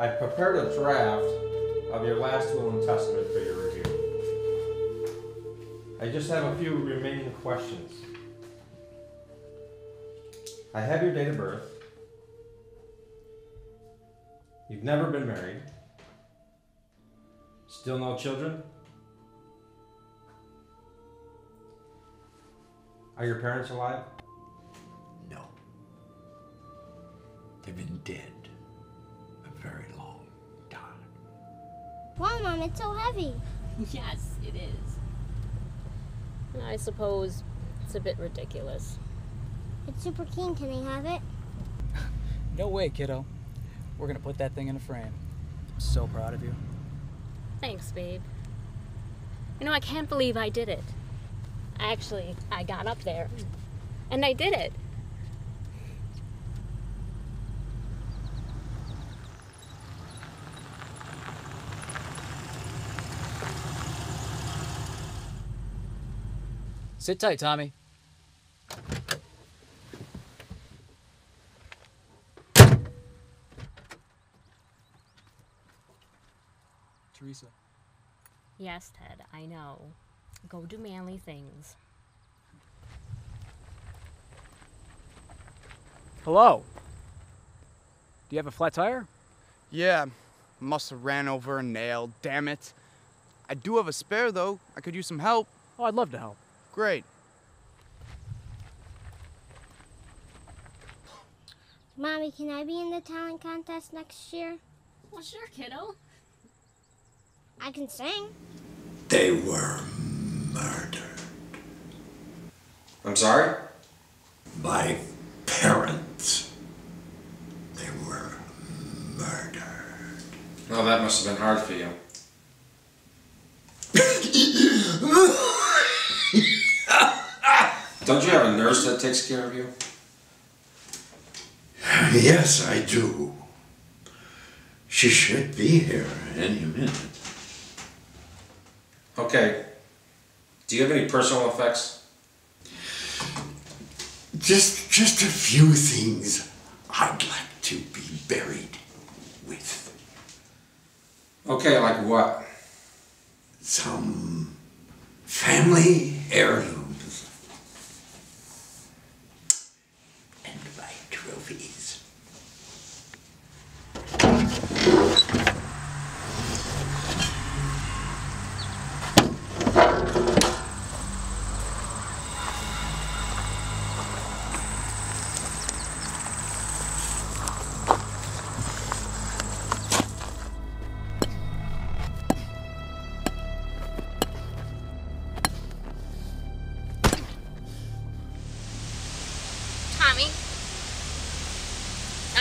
I've prepared a draft of your last will and testament for your review. I just have a few remaining questions. I have your date of birth. You've never been married. Still no children? Are your parents alive? No. They've been dead a very long time. Wow, Mom, it's so heavy. Yes, it is. I suppose it's a bit ridiculous. It's super keen. Can I have it? No way, kiddo. We're gonna put that thing in a frame. I'm so proud of you. Thanks, babe. You know, I can't believe I did it. Actually, I got up there, and I did it. Sit tight, Tommy. Teresa. Yes, Ted, I know. Go do manly things. Hello. Do you have a flat tire? Yeah, must have ran over a nail, damn it. I do have a spare though. I could use some help. Oh, I'd love to help. Great. Mommy, can I be in the talent contest next year? Well, sure, kiddo. I can sing. They were murdered. I'm sorry? My parents. They were murdered. Oh, that must have been hard for you. Don't you have a nurse that takes care of you? Yes, I do. She should be here any minute. Okay. Do you have any personal effects? Just a few things I'd like to be buried with. Okay, like what? Some family heirlooms. And my trophies.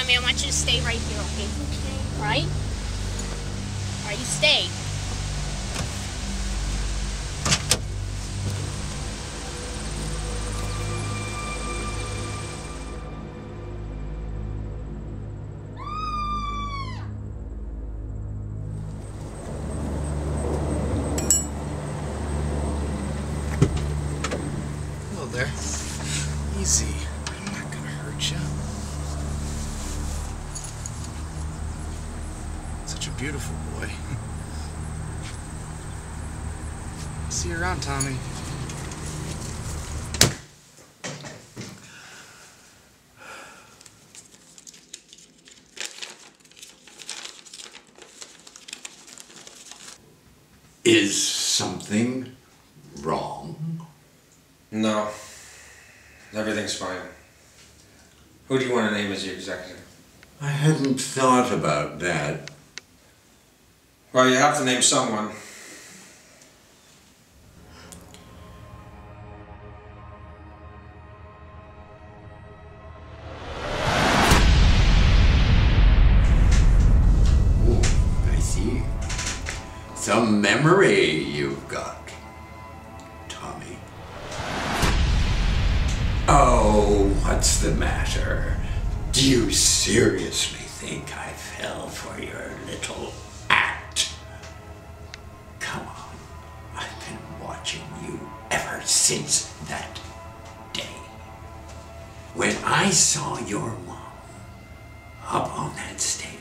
Tommy, I want you to stay right here, okay? Okay. All right? All right, you stay. Hello there. Easy. I'm not gonna hurt you. Such a beautiful boy. See you around, Tommy. Is something wrong? No. Everything's fine. Who do you want to name as your executor? I hadn't thought about that. Well, you have to name someone. Ooh, I see. Some memory you've got, Tommy. Oh, what's the matter? Do you seriously think I fell for your little... Come on, I've been watching you ever since that day. When I saw your mom up on that stage,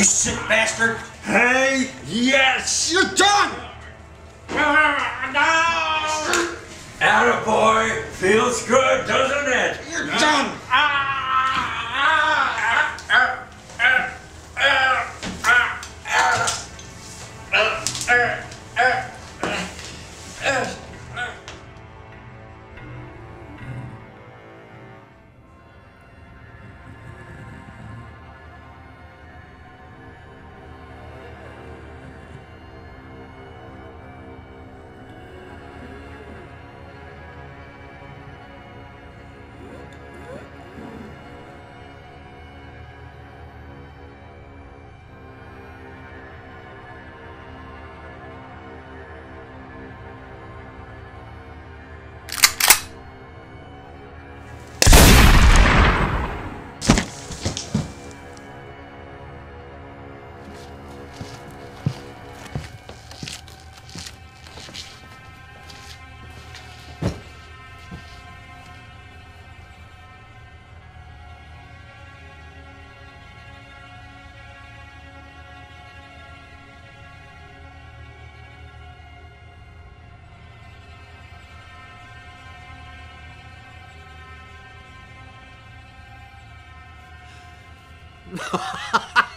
You sick bastard! Hey, yes, you're done! No! Attaboy! Feels good, doesn't it? You're done! Ha ha ha!